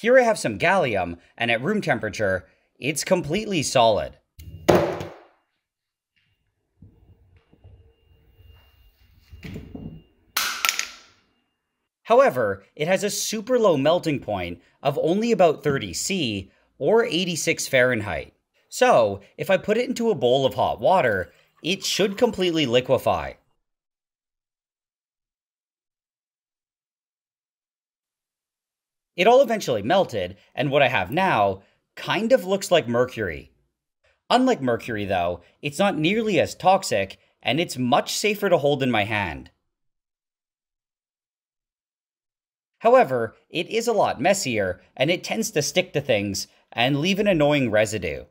Here I have some gallium, and at room temperature, it's completely solid. However, it has a super low melting point of only about 30 C or 86 Fahrenheit. So, if I put it into a bowl of hot water, it should completely liquefy. It all eventually melted, and what I have now kind of looks like mercury. Unlike mercury though, it's not nearly as toxic, and it's much safer to hold in my hand. However, it is a lot messier, and it tends to stick to things and leave an annoying residue.